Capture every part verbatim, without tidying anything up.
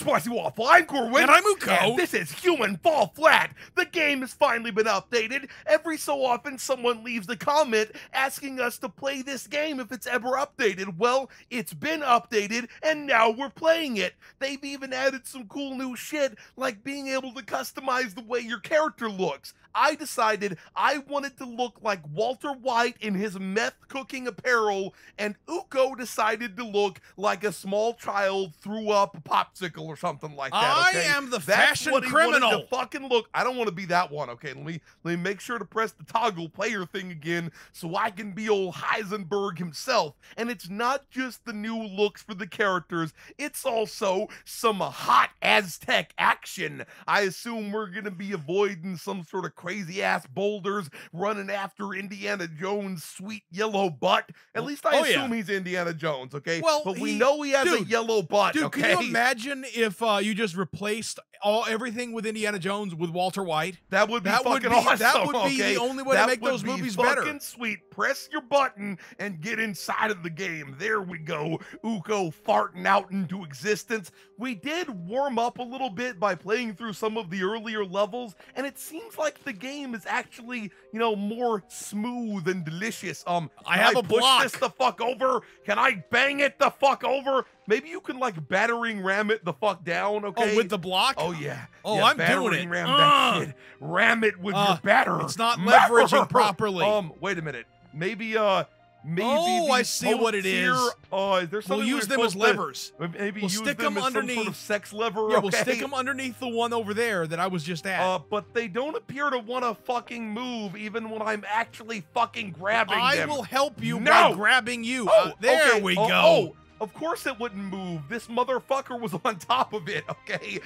Spicy Waffle, I'm Corwin. And I'm Uko. And this is Human Fall Flat. The game has finally been updated. Every so often, someone leaves a comment asking us to play this game if it's ever updated. Well, it's been updated, and now we're playing it. They've even added some cool new shit, like being able to customize the way your character looks. I decided I wanted to look like Walter White in his meth-cooking apparel, and Uko decided to look like a small child threw up a popsicle or something like that. Okay? I am the That's fashion what he criminal. Wanted to fucking look. I don't want to be that one. Okay, let me let me make sure to press the toggle player thing again so I can be old Heisenberg himself. And it's not just the new looks for the characters; it's also some hot Aztec action. I assume we're gonna be avoiding some sort of crazy-ass boulders, running after Indiana Jones' sweet yellow butt. At least I oh, assume yeah. he's Indiana Jones, okay? Well, but we he, know he has dude, a yellow butt, dude, okay? Can you imagine if uh, you just replaced all everything with Indiana Jones with Walter White? That would be that fucking would be, awesome, That would be okay? the only way that to make those movies better. That would be fucking sweet. Press your button and get inside of the game. There we go. Uko farting out into existence. We did warm up a little bit by playing through some of the earlier levels, and it seems like the The game is actually, you know, more smooth and delicious. Um, I have I a push block. This the fuck over? Can I bang it the fuck over? Maybe you can like battering ram it the fuck down. Okay. Oh, with the block. Oh yeah. Oh, yeah, I'm doing it. Ram uh, that shit. Ram it with uh, your batter. It's not leveraging properly. Um, wait a minute. Maybe uh. Maybe oh, I see what it is. Here, uh, is there we'll use them as levers. To, maybe we'll use stick them, them underneath some sort of sex lever. Yeah, okay? We'll stick them underneath the one over there that I was just at. Uh, but they don't appear to want to fucking move, even when I'm actually fucking grabbing I them. I will help you no! by grabbing you. Oh, uh, there okay. we go. Oh, oh. Of course it wouldn't move. This motherfucker was on top of it. Okay.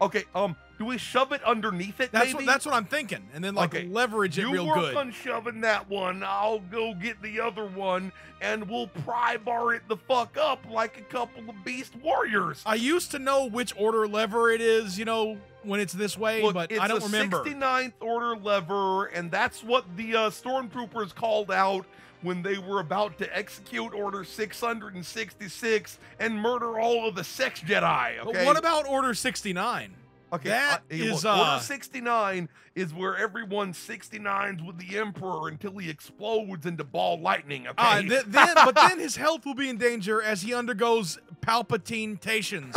Okay. Um. Do we shove it underneath it, that's maybe? What, that's what I'm thinking. And then, like, okay. leverage it you real good. You work on shoving that one. I'll go get the other one, and we'll pry bar it the fuck up like a couple of beast warriors. I used to know which order lever it is, you know, when it's this way, Look, but I don't remember. It's a sixty-ninth order lever, and that's what the uh, stormtroopers called out when they were about to execute Order six hundred sixty-six and murder all of the sex Jedi, okay? But what about Order sixty-nine? Okay, that uh, hey, is, look, uh, Order sixty-nine is where everyone sixty-nines with the Emperor until he explodes into ball lightning, okay? Uh, th then, but then his health will be in danger as he undergoes palpitations.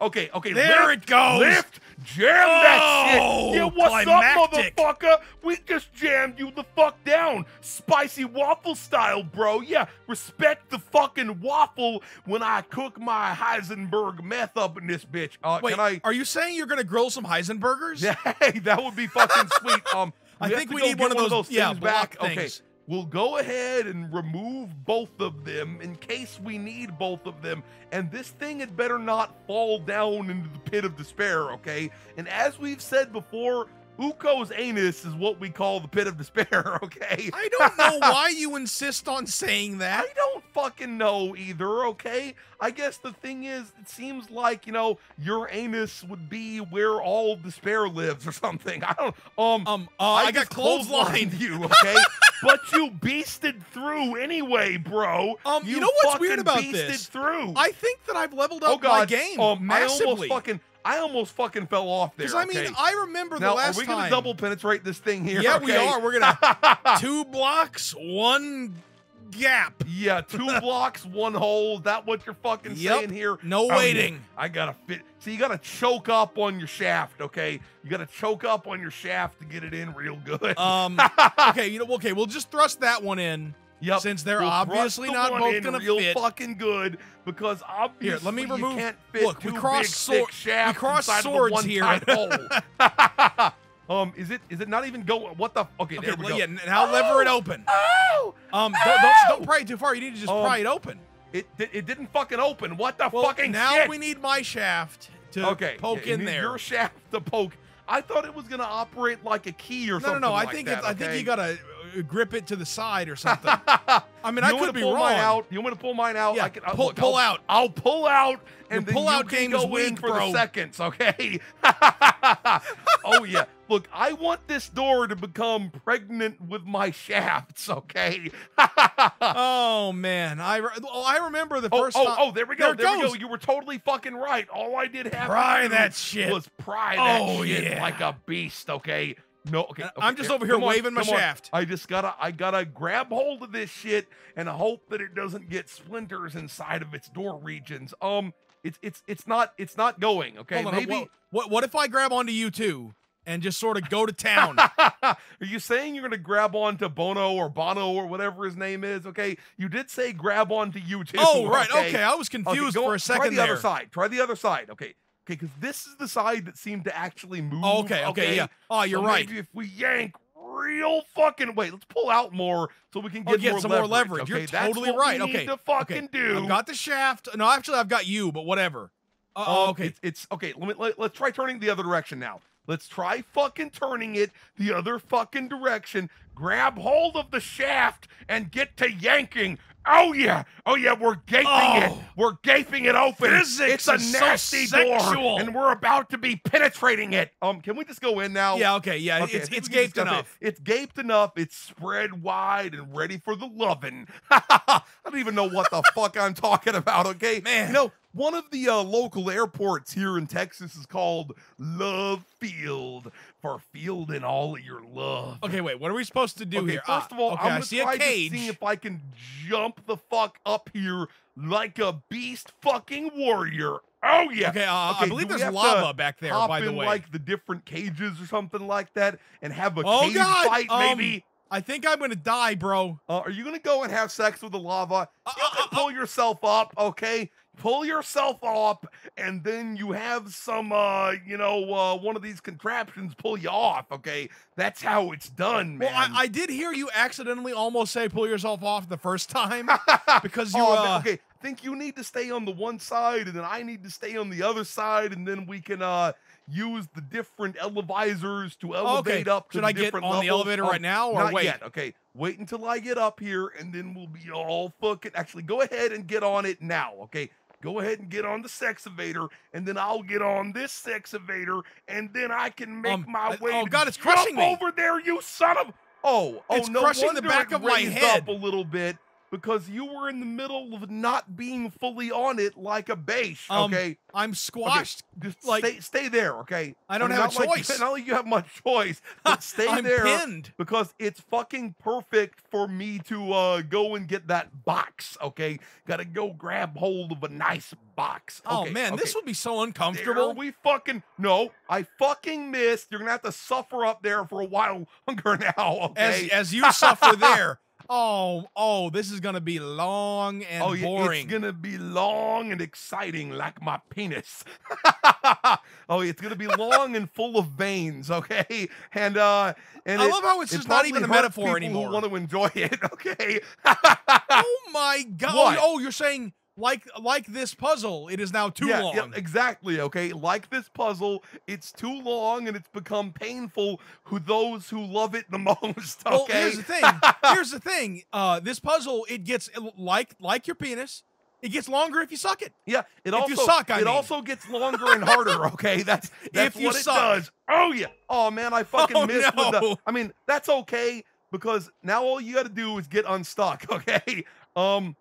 okay, okay. There lift, it goes. Lift, jam oh, that shit. Yeah, what's climactic. up, motherfucker? We just jammed you the fuck down. Spicy waffle style, bro. Yeah, respect the fucking waffle when I cook my Heisenberg meth up in this bitch. Uh, Wait, can I, are you saying you're gonna grill some Heisenburgers? Yeah, hey, that would be fucking sweet. Um, I think we need one of those, those yeah, things back. Things. Okay, we'll go ahead and remove both of them in case we need both of them. And this thing had better not fall down into the pit of despair, okay? And as we've said before, Uko's anus is what we call the pit of despair, okay? I don't know why you insist on saying that. I don't fucking know either, okay? I guess the thing is, it seems like, you know, your anus would be where all despair lives or something. I don't, um, um uh, I, I got clotheslined you, okay? But you beasted through anyway, bro. Um, you, you know what's weird about beasted this? Through. I think that I've leveled up oh God, my game um, massively. I almost fucking... I almost fucking fell off there. Because, I mean, okay? I remember now, the last time. Are we going to double penetrate this thing here? Yeah, okay? we are. We're going to two blocks, one gap. Yeah, two blocks, one hole. Is that what you're fucking yep. saying here? No I waiting. Mean, I got to fit. So you got to choke up on your shaft, okay? You got to choke up on your shaft to get it in real good. um. Okay, you know, okay, we'll just thrust that one in. Yep. Since they're we'll obviously the not both gonna real fit, fucking good because obviously here, let me remove. You can't fit look, two we cross swords. We cross swords here. um, is it is it not even going? What the? Okay, okay there we well, go. Yeah, now oh, lever it open. Oh, um, oh. Don't, don't, don't pry it too far. You need to just um, pry it open. It it didn't fucking open. What the well, fucking? Now shit? we need my shaft to okay, poke yeah, in there. Your shaft to poke. I thought it was gonna operate like a key or no, something. No, no, no. Like I think that, it's, okay? I think you gotta grip it to the side or something. I mean, you I could be pull wrong. Mine out. You want me to pull mine out? Yeah, I can, pull, look, pull out. I'll pull out and then pull you out can go in for the seconds, okay? Oh, yeah. Look, I want this door to become pregnant with my shafts, okay? Oh, man. I, re oh, I remember the oh, first oh, time. Oh, there we go. There, there we go. You were totally fucking right. All I did have pry to do that shit. was pry that oh, shit yeah. like a beast, okay? No, okay, okay. I'm just over here come waving on, my shaft. On. I just gotta, I gotta grab hold of this shit and hope that it doesn't get splinters inside of its door regions. Um, it's, it's, it's not, it's not going. Okay, hold maybe. On, what, what, what if I grab onto you too and just sort of go to town? Are you saying you're gonna grab onto Bono or Bono or whatever his name is? Okay, you did say grab onto you too. Oh, right. Okay, okay I was confused okay, for on, a second. Try the there. other side. Try the other side. Okay. Okay, because this is the side that seemed to actually move. Oh, okay, okay, okay, yeah. Oh, you're so right. Maybe if we yank real fucking wait, let's pull out more so we can get, oh, get more some leverage. more leverage. Okay, you're that's totally what right. We okay, need to fucking okay. do. I've got the shaft. No, actually, I've got you, but whatever. Uh, oh, okay, it's, it's okay. Let me let, let's try turning the other direction now. Let's try fucking turning it the other fucking direction. Grab hold of the shaft and get to yanking. Oh, yeah. Oh, yeah. We're gaping oh, it. We're gaping it open. Physics it's a nasty so door, and we're about to be penetrating it. Um, Can we just go in now? Yeah, okay. Yeah, okay, it's, it's gaped enough. It. It's gaped enough. It's spread wide and ready for the lovin'. I don't even know what the fuck I'm talking about, okay? Man. You know, one of the uh, local airports here in Texas is called Love Field, for fielding all of your love. Okay, wait. What are we supposed to do okay, here? First of all, okay, I'm going to try to see if I can jump the fuck up here like a beast fucking warrior. Oh, yeah. Okay, uh, okay I believe there's lava back there, by the way. like the different cages or something like that and have a oh, cage God. fight, um, maybe? I think I'm going to die, bro. Uh, are you going to go and have sex with the lava? Uh, you uh, can uh, pull uh, yourself up, okay? Pull yourself up, and then you have some, uh, you know, uh, one of these contraptions pull you off, okay? That's how it's done, man. Well, I, I did hear you accidentally almost say pull yourself off the first time because you, oh, uh... Okay, I think you need to stay on the one side, and then I need to stay on the other side, and then we can, uh... use the different elevators to elevate okay. up to Should the I different get on levels. the elevator right now or Not wait? Yet. Okay, wait until I get up here and then we'll be all fucking... Actually, go ahead and get on it now, okay? Go ahead and get on the sexavator and then I'll get on this sexavator and then I can make um, my way... Oh, God, it's crushing me! Over there, you son of... Oh, oh it's no crushing wonder the back it of my head up a little bit. Because you were in the middle of not being fully on it like a base, okay? Um, I'm squashed. Okay. Just like, stay, stay there, okay? I don't and have a choice. Like, not like you have much choice, but stay I'm there. Pinned. Because it's fucking perfect for me to uh, go and get that box, okay? Gotta go grab hold of a nice box. Okay, oh, man, okay. this would be so uncomfortable. There we fucking... No, I fucking missed. You're gonna have to suffer up there for a while longer now, okay? As, as you suffer there. Oh, oh, this is going to be long and oh, yeah, boring. It's going to be long and exciting like my penis. Oh, it's going to be long and full of veins, okay? And uh, and I it, love how it's, it's just not even a metaphor anymore. Who want to enjoy it, okay? Oh, my God. What? Oh, you're saying... Like like this puzzle, it is now too yeah, long. Yeah, exactly, okay? Like this puzzle, it's too long and it's become painful to those who love it the most, okay? Well, here's the thing. Here's the thing. Uh, this puzzle, it gets, like like your penis, it gets longer if you suck it. Yeah, it if also, you suck, I it mean. also gets longer and harder, okay? That's, that's if what you it suck. does. Oh, yeah. Oh, man, I fucking oh, missed no. with the... I mean, that's okay because now all you gotta do is get unstuck, okay? Um...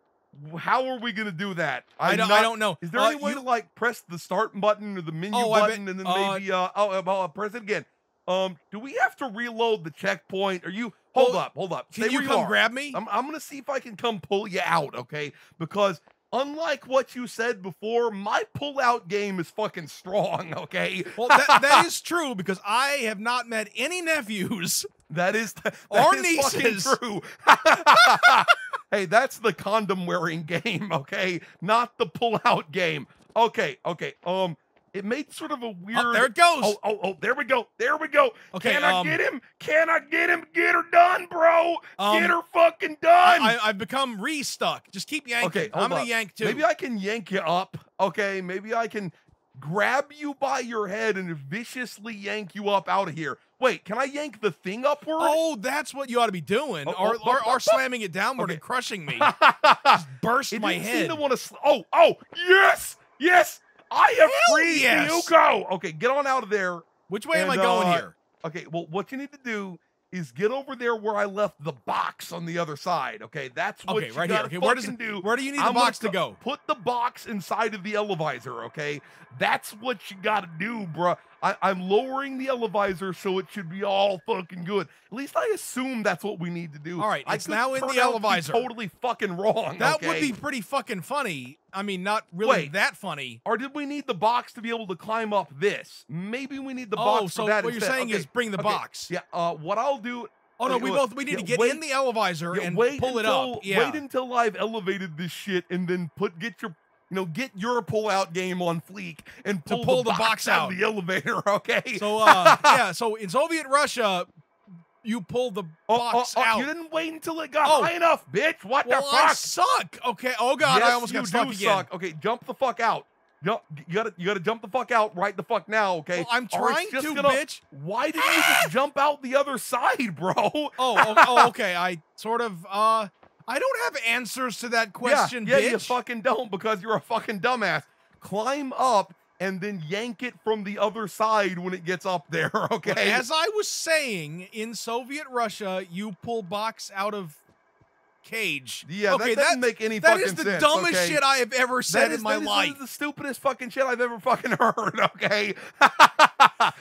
How are we going to do that? I don't, not, I don't know. Is there uh, any way you, to, like, press the start button or the menu oh, button bet, and then uh, maybe... Uh, oh, I'll press it again. Um, do we have to reload the checkpoint? Are you... Hold well, up, hold up. Can Stay you come you grab me? I'm, I'm going to see if I can come pull you out, okay? Because... Unlike what you said before, my pullout game is fucking strong, okay? Well, that, that is true, because I have not met any nephews. That is, that or is nieces. fucking true. Hey, that's the condom-wearing game, okay? Not the pullout game. Okay, okay, um... It made sort of a weird... Oh, there it goes. Oh, oh, oh, there we go. There we go. Okay, Can um, I get him? Can I get him? Get her done, bro. Um, get her fucking done. I, I've become re-stuck. Just keep yanking. Okay, I'm going to yank, too. Maybe I can yank you up. Okay, maybe I can grab you by your head and viciously yank you up out of here. Wait, can I yank the thing upward? Oh, that's what you ought to be doing. Oh, or, oh, or, oh, or slamming it downward okay. and crushing me. Just burst it my head. Seem to want to oh, oh, yes, yes. I have freed Uko. Okay, get on out of there. Which way and, am I going uh, here? Okay, well, what you need to do is get over there where I left the box on the other side. Okay, that's what okay, you right here. Okay, where, does, do. where do you need I'm the box to go? Put the box inside of the elevisor, okay? That's what you gotta do, bruh. I, I'm lowering the elevisor, so it should be all fucking good. At least I assume that's what we need to do. All right, I it's now in the elevisor. Totally fucking wrong. That okay? would be pretty fucking funny. I mean, not really Wait, that funny. Or did we need the box to be able to climb up this? Maybe we need the oh, box so for that. What instead. you're saying okay. is bring the okay. box. Yeah. Uh, what I'll do. Oh, no, we both, we need yeah, to get wait, in the elevisor yeah, and wait pull until, it up. Yeah. Wait until I've elevated this shit and then put, get your, you know, get your pull-out game on fleek and pull, to pull the, the box, box out of the elevator, okay? So, uh, yeah, so in Soviet Russia, you pulled the oh, box oh, oh, out. You didn't wait until it got oh. high enough, bitch. What well, the fuck? I suck. Okay, oh, God, yes, I almost got stuck again. Suck. Okay, jump the fuck out. You gotta, you gotta jump the fuck out right the fuck now, okay? Well, I'm trying to, gonna, bitch. Why did you just jump out the other side, bro? Oh, oh, oh, okay. I sort of, uh, I don't have answers to that question, yeah, yeah, bitch. You fucking don't, because you're a fucking dumbass. Climb up and then yank it from the other side when it gets up there, okay? But as I was saying, in Soviet Russia, you pull box out of... cage. Yeah, okay, that doesn't that, make any fucking sense. That is the sense, dumbest okay? shit I have ever said is, in my that is, life. That is the stupidest fucking shit I've ever fucking heard, okay?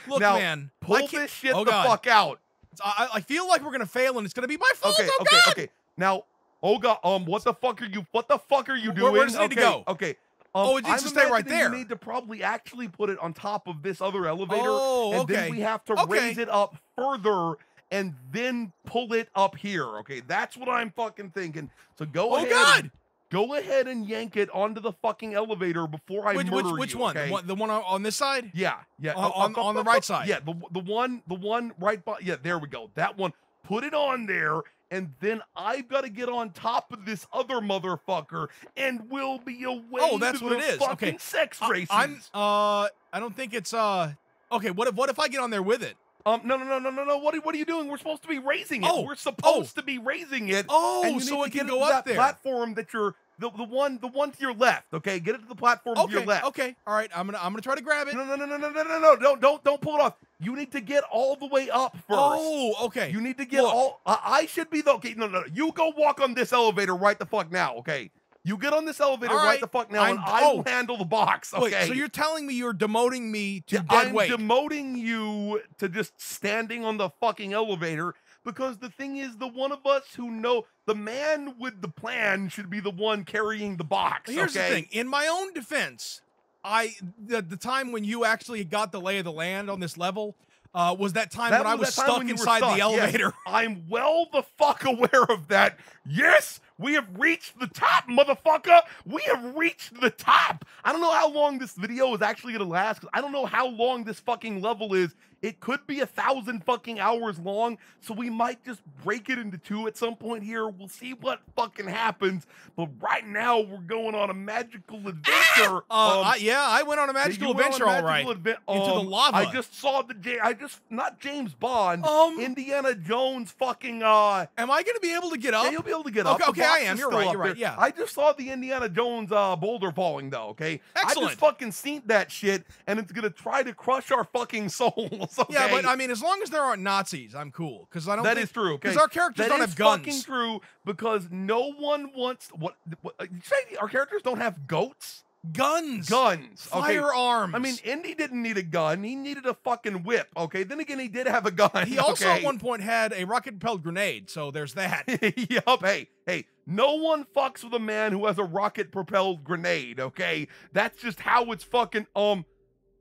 Look, now, man. Pull this shit oh the God. fuck out. I, I feel like we're gonna fail and it's gonna be my fault, okay, oh okay, God! Okay, now, oh God, um, what the fuck are you, what the fuck are you doing? Where, where does it okay, need to go? Okay. Um, oh, it needs to stay right there. You need to probably actually put it on top of this other elevator. Oh, okay. And then we have to okay. raise it up further and then pull it up here, okay? That's what I'm fucking thinking. So go oh ahead. Oh, God! Go ahead and yank it onto the fucking elevator before I which, murder which, which you, one? Okay? The one on this side? Yeah, yeah. On, on, on, on the right side? Yeah, the, the one the one right by... Yeah, there we go. That one. Put it on there, and then I've got to get on top of this other motherfucker, and we'll be away oh, that's what it is. fucking okay. sex races. I, I'm, uh, I don't think it's... uh. Okay, what if, what if I get on there with it? Um, no, no, no, no, no, no. What are, what are you doing? We're supposed to be raising it. Oh, We're supposed oh. to be raising it. Oh, and you so need to it can go up that there. Platform that you're the the one the one to your left. Okay, get it to the platform okay, to your left. Okay, all right. I'm gonna I'm gonna try to grab it. No, no, no, no, no, no, no, no. Don't don't don't pull it off. You need to get all the way up first. Oh, okay. You need to get Look. all. Uh, I should be the okay. No, no, no. You go walk on this elevator right the fuck now. Okay. You get on this elevator right. right the fuck now, I'm, and I will oh. handle the box, okay? Wait, so you're telling me you're demoting me to yeah, dead I'm weight? I'm demoting you to just standing on the fucking elevator, because the thing is, the one of us who know, the man with the plan should be the one carrying the box, Here's okay? the thing. In my own defense, I the, the time when you actually got the lay of the land on this level... Uh, was that time that when was I was stuck inside stuck. the elevator. Yes. I'm well the fuck aware of that. Yes, we have reached the top, motherfucker. We have reached the top. I don't know how long this video is actually going to last, because I don't know how long this fucking level is. It could be a thousand fucking hours long, so we might just break it into two at some point here. We'll see what fucking happens. But right now, we're going on a magical adventure. Ah! Uh, um, I, yeah, I went on a magical adventure, a magical all right. Um, into the lava. I just saw the J. I just not James Bond. Um, Indiana Jones. Fucking. Uh, am I gonna be able to get up? Yeah, you'll be able to get okay, up. Okay, I am. You're right. You're right. There. Yeah. I just saw the Indiana Jones uh, boulder falling though. Okay. Excellent. I just fucking seen that shit, and it's gonna try to crush our fucking soul. Okay. Yeah, but I mean, as long as there aren't Nazis, I'm cool. Because I don't. That think, is true. Because okay. our characters that don't have guns. That is fucking true. Because no one wants what. what you say our characters don't have goats, guns, guns, firearms. Okay. I mean, Indy didn't need a gun. He needed a fucking whip. Okay. Then again, he did have a gun. He also okay. at one point had a rocket-propelled grenade. So there's that. Yup. Hey, hey. No one fucks with a man who has a rocket-propelled grenade. Okay. That's just how it's fucking um.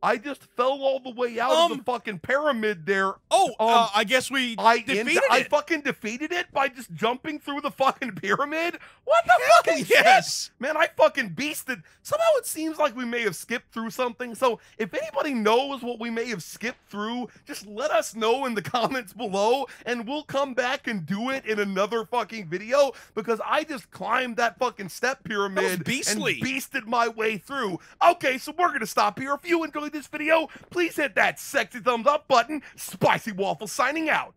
I just fell all the way out um, of the fucking pyramid there. Oh, um, uh, I guess we I defeated it. I fucking defeated it by just jumping through the fucking pyramid? What the Hell fucking yes. shit? Man, I fucking beasted. Somehow it seems like we may have skipped through something. So if anybody knows what we may have skipped through, just let us know in the comments below, and we'll come back and do it in another fucking video, because I just climbed that fucking step pyramid beastly. and beasted my way through. Okay, so we're going to stop here. If you enjoyed this video, please hit that sexy thumbs up button. Spicy Waffle signing out.